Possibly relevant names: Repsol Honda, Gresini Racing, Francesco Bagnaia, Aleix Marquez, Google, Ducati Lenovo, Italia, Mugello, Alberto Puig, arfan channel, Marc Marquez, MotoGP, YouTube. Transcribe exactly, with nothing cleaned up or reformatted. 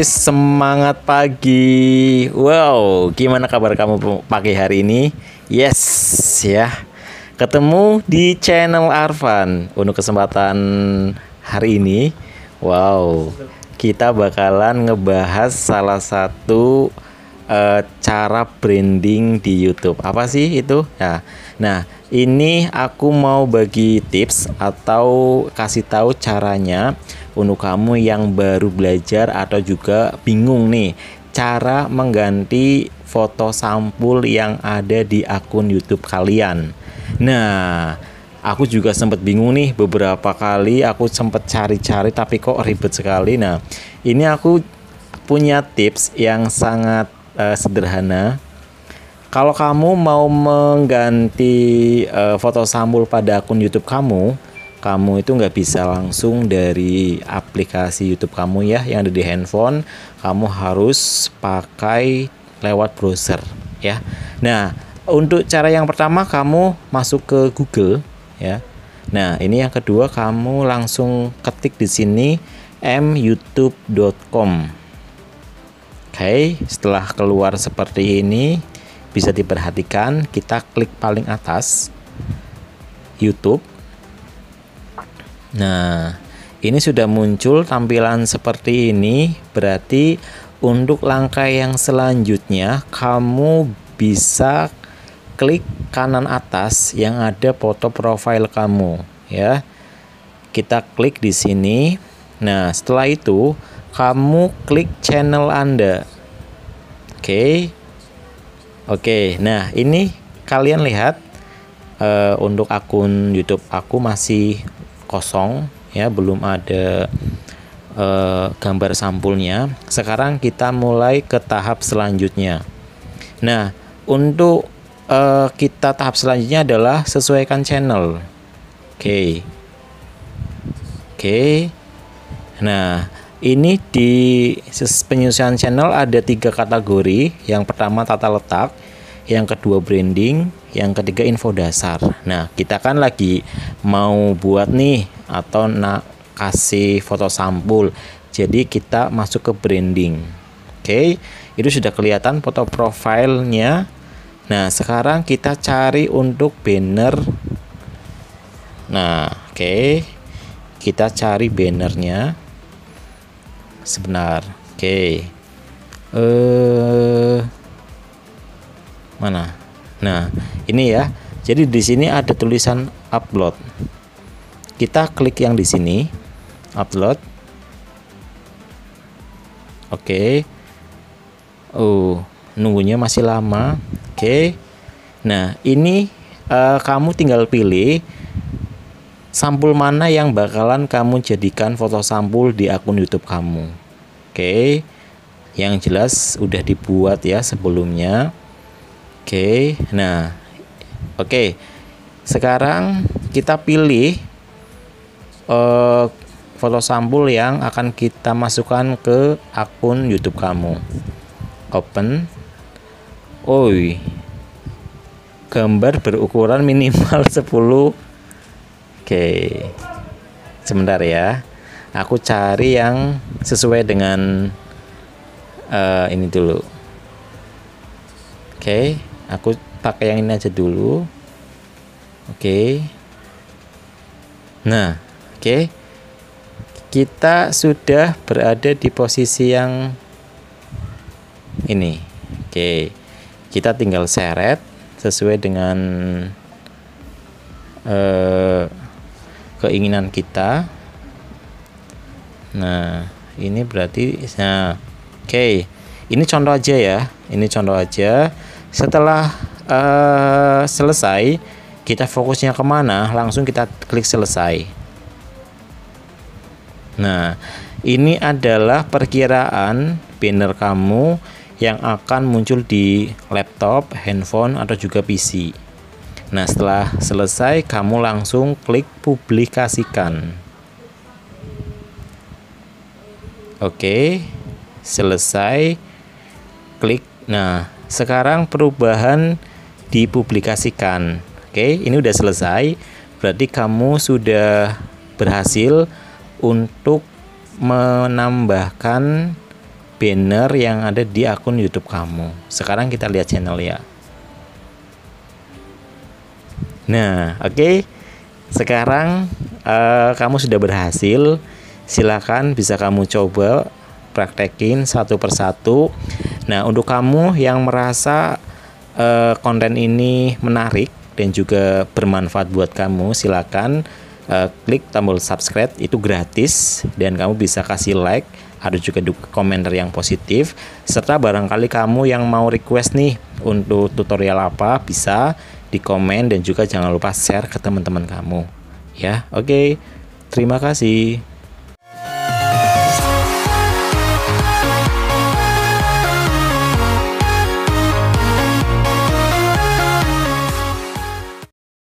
otomatis semangat pagi. Wow, gimana kabar kamu pagi hari ini? Yes, ya. Ketemu di channel Arfan. Untuk kesempatan hari ini, wow, kita bakalan ngebahas salah satu uh, cara branding di YouTube. Apa sih itu? Nah, nah, ini aku mau bagi tips atau kasih tahu caranya untuk kamu yang baru belajar atau juga bingung nih cara mengganti foto sampul yang ada di akun YouTube kalian. Nah, aku juga sempat bingung nih, beberapa kali aku sempat cari-cari tapi kok ribet sekali. Nah, ini aku punya tips yang sangat uh, sederhana. Kalau kamu mau mengganti uh, foto sampul pada akun YouTube kamu, kamu itu nggak bisa langsung dari aplikasi YouTube kamu ya, yang ada di handphone. Kamu harus pakai lewat browser ya. Nah, untuk cara yang pertama kamu masuk ke Google ya. Nah, ini yang kedua kamu langsung ketik di sini m youtube dot com. Oke, setelah keluar seperti ini, bisa diperhatikan kita klik paling atas YouTube. Nah, ini sudah muncul tampilan seperti ini. Berarti untuk langkah yang selanjutnya kamu bisa klik kanan atas yang ada foto profil kamu ya. Kita klik di sini. Nah, setelah itu kamu klik channel Anda. Oke. Okay. Oke, okay, nah ini kalian lihat uh, untuk akun YouTube aku masih kosong ya, belum ada uh, gambar sampulnya. Sekarang kita mulai ke tahap selanjutnya. Nah, untuk uh, kita tahap selanjutnya adalah sesuaikan channel. Oke, okay. Oke, okay. Nah, ini di penyesuaian channel ada tiga kategori. Yang pertama tata letak, yang kedua branding, yang ketiga info dasar. Nah, kita kan lagi mau buat nih atau nak kasih foto sampul, jadi kita masuk ke branding. Oke, itu sudah kelihatan foto profilnya. Nah, sekarang kita cari untuk banner. Nah, oke, kita cari bannernya. Sebenar, oke, okay. eh mana? Nah, ini ya. Jadi di sini ada tulisan upload. Kita klik yang di sini, upload. Oke. Okay. Oh, nunggunya masih lama. Oke. Okay. Nah, ini eh, kamu tinggal pilih sampul mana yang bakalan kamu jadikan foto sampul di akun YouTube kamu. Oke, yang jelas udah dibuat ya sebelumnya. Oke, nah, oke, sekarang kita pilih uh, foto sampul yang akan kita masukkan ke akun YouTube kamu. Open. Oi, gambar berukuran minimal sepuluh. Oke, sebentar ya, aku cari yang sesuai dengan uh, ini dulu. Oke, aku pakai yang ini aja dulu. Oke, nah, oke, kita sudah berada di posisi yang ini. Oke, kita tinggal seret sesuai dengan uh, keinginan kita. Nah, ini berarti, nah, oke, okay. Ini contoh aja ya, ini contoh aja. Setelah uh, selesai, kita fokusnya kemana? Langsung kita klik selesai. Nah, ini adalah perkiraan banner kamu yang akan muncul di laptop, handphone, atau juga P C. Nah, setelah selesai kamu langsung klik publikasikan. Oke, selesai, klik. Nah, sekarang perubahan dipublikasikan. Oke, ini udah selesai. Berarti kamu sudah berhasil untuk menambahkan banner yang ada di akun YouTube kamu. Sekarang kita lihat channel ya. Nah, oke, okay. Sekarang uh, kamu sudah berhasil. Silakan bisa kamu coba praktekin satu persatu. Nah, untuk kamu yang merasa uh, konten ini menarik dan juga bermanfaat buat kamu, silakan uh, klik tombol subscribe, itu gratis, dan kamu bisa kasih like. Ada juga komentar yang positif, serta barangkali kamu yang mau request nih untuk tutorial apa, bisa di komen, dan juga jangan lupa share ke teman-teman kamu ya. Oke, terima kasih.